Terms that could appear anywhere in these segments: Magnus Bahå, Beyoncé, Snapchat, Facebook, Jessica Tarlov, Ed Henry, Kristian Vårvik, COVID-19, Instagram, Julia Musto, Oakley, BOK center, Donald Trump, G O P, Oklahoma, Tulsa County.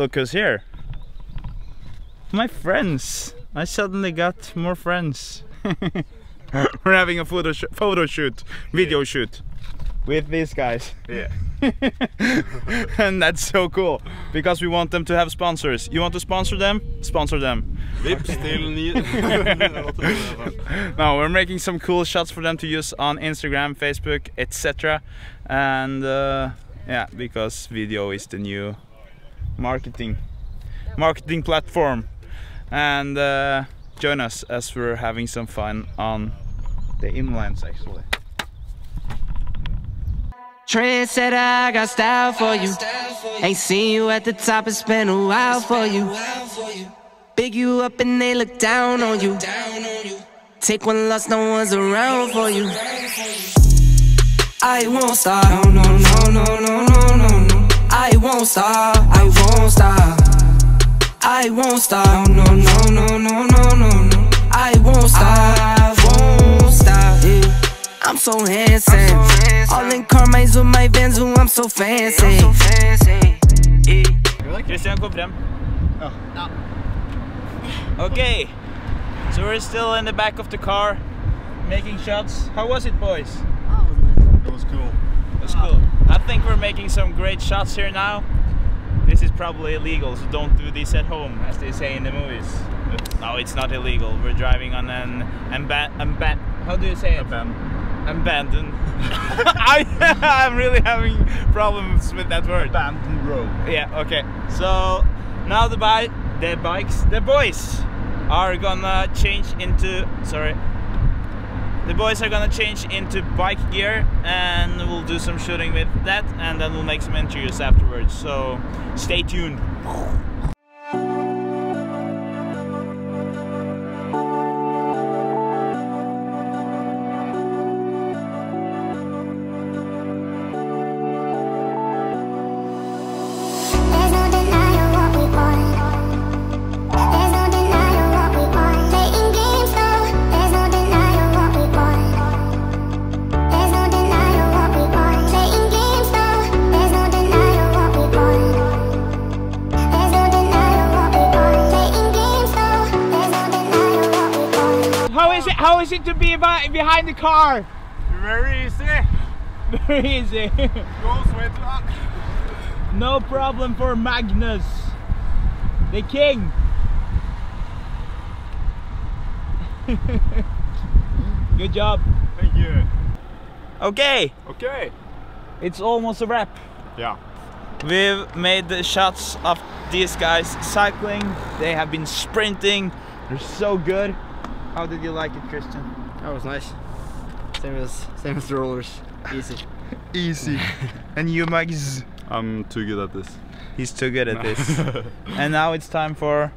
Look who's here. My friends. I suddenly got more friends. We're having a video shoot with these guys. Yeah. And that's so cool because we want them to have sponsors. You want to sponsor them? Sponsor them. Now we're making some cool shots for them to use on Instagram, Facebook, etc. And yeah, because video is the new marketing platform. And join us as we're having some fun on the inlands actually. Trent said I got style for you. Ain't seen you at the top, it's been a while for you. Big you up and they look down on you. Take one loss, no one's around for you. I won't stop, no, no, no, no, no, no, no. I won't stop, I won't stop. I won't stop, no, no, no, no, no, no, no. I won't stop, I won't stop, yeah. I'm so handsome, all in Carmines with my Vans, who I'm so fancy. Yeah, I'm so fancy. Yeah. Christian, go frem. Oh. No. Okay, so we're still in the back of the car, making shots. How was it, boys? Oh, it was cool. It was cool. I think we're making some great shots here now. This is probably illegal, so don't do this at home, as they say in the movies. No, it's not illegal. We're driving on an abandoned. I'm really having problems with that word. Abandoned road. Yeah. Okay. So now the boys are gonna change into bike gear, and we'll do some shooting with that, and then we'll make some interviews afterwards, so stay tuned. How is it to be behind the car? Very easy. Very easy. Goes with luck. No problem for Magnus, the king. Good job. Thank you. Okay. Okay. It's almost a wrap. Yeah. We've made the shots of these guys cycling. They have been sprinting. They're so good. How did you like it, Christian? That was nice. Same as the rollers. Easy. Easy. And you, Mags? I'm too good at this. He's too good at this. And now it's time for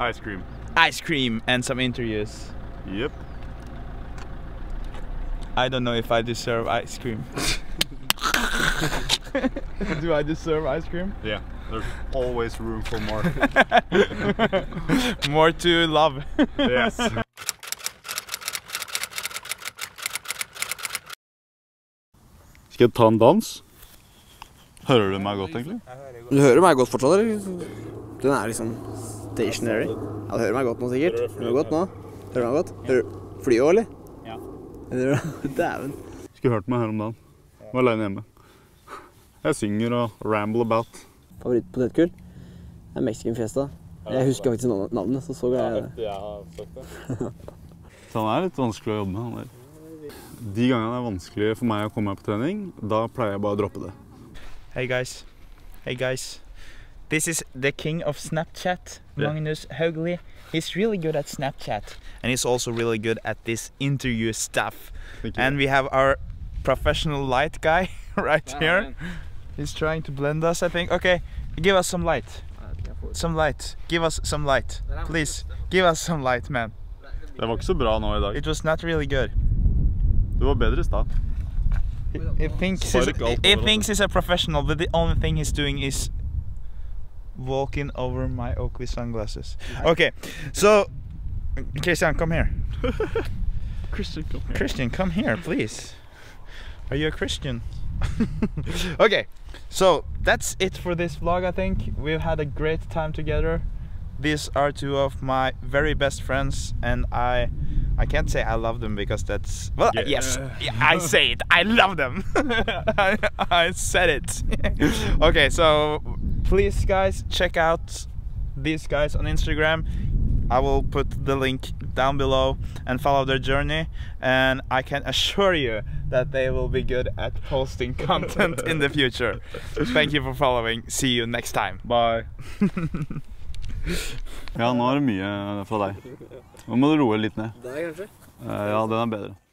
ice cream. Ice cream and some interviews. Yep. I don't know if I deserve ice cream. Do I deserve ice cream? Yeah. There's always room for more. More to love. Yes. Skal jeg ta en dans? Hører du meg godt, egentlig? Du hører meg godt fortsatt, eller? Den er liksom stationary. Ja, du hører meg godt nå, sikkert. Hører du godt nå? Hører du meg godt? Hører du flyet også, eller? Ja. Dæven. Skulle hørt meg her om dagen. Jeg var alene hjemme. Jeg synger og ramble about. Favorittpotetgull? Det er Mexican Fiesta. Jeg husker faktisk navnet, så glad jeg det. Så han er litt vanskelig å jobbe med. De gangene det er vanskelig for meg å komme her på trening, da pleier jeg bare å droppe det. Hey guys. Hey guys. This is the king of Snapchat, Magnus Bahå. He's really good at Snapchat. And he's also really good at this interview stuff. And we have our professional light guy right here. He's trying to blend us, I think. Okay, give us some light. Some light. Give us some light. Please, give us some light, man. Det var ikke så bra nå I dag. It was not really good. Det var bedre I stad. He thinks he's a professional, but the only thing he's doing is walking over my Oakley sunglasses. Okay, so Christian, come here. Christian, come here. Christian, come here, please. Are you a Christian? Okay, so that's it for this vlog. I think we've had a great time together. These are two of my very best friends, and I can't say I love them because that's, well, yeah. Yes, I say it, I love them. I said it. Okay, so please guys, check out these guys on Instagram. I will put the link down below and follow their journey, and I can assure you that they will be good at posting content in the future. Thank you for following. See you next time. Bye. Ja, nå er det mye fra deg. Nå må du roe litt ned. Ja, den er bedre.